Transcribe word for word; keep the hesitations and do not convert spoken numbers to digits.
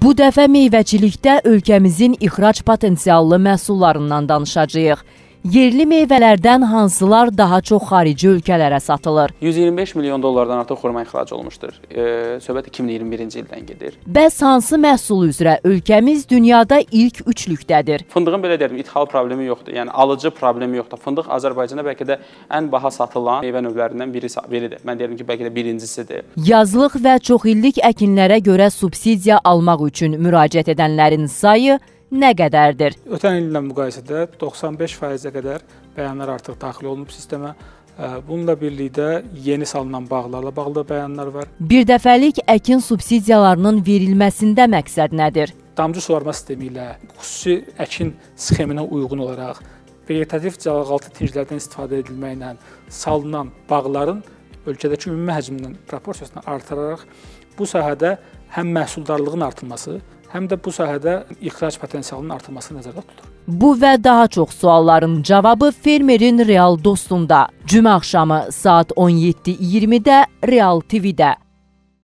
Bu dəfə meyvəcilikdə ölkəmizin ixrac potensiallı məhsullarından danışacağıq. Yerli meyvələrdən hansılar daha çox xarici ölkələrə satılır? yüz iyirmi beş milyon dollardan artıq xurma ixrac olmuşdur. E, söhbət iki min iyirmi birinci ildən gedir. Bəs hansı məhsul üzrə ölkəmiz dünyada ilk üçlükdədir? Fındığın belə deyirəm, ithal problemi yoxdur. Yəni alıcı problemi yoxdur. Fındıq Azərbaycanda bəlkə də ən baha satılan meyvə növlərindən biri biridir. Mən deyirəm ki, bəlkə də birincisidir. Yazlıq və çoxillik əkinlərə görə subsidiya almaq üçün müraciət edənlərin sayı nə qədərdir? Ötən illə müqayisədə doxsan beş faizə qədər bəyanlar artıq daxil olunub sistemə. Bununla birlikdə yeni salınan bağlarla bağlı bəyanlar var. Bir dəfəlik əkin subsidiyalarının verilməsində məqsəd nədir? Damcı suvarma sistemi ilə xüsusi əkin sxeminə uyğun olaraq vegetativ cavaqaltı tinglərdən istifadə edilməklə salınan bağların ölkədəki ümumi həcminin proporsiyasını artıraraq bu sahədə həm məhsuldarlığın artırması, həm də bu sahədə ixrac potensialının artırması nəzərdə tutulur. Bu və daha çox sualların cavabı Fermerin Real Dostunda. Cümə axşamı saat on yeddi iyirmidə Real T V-də.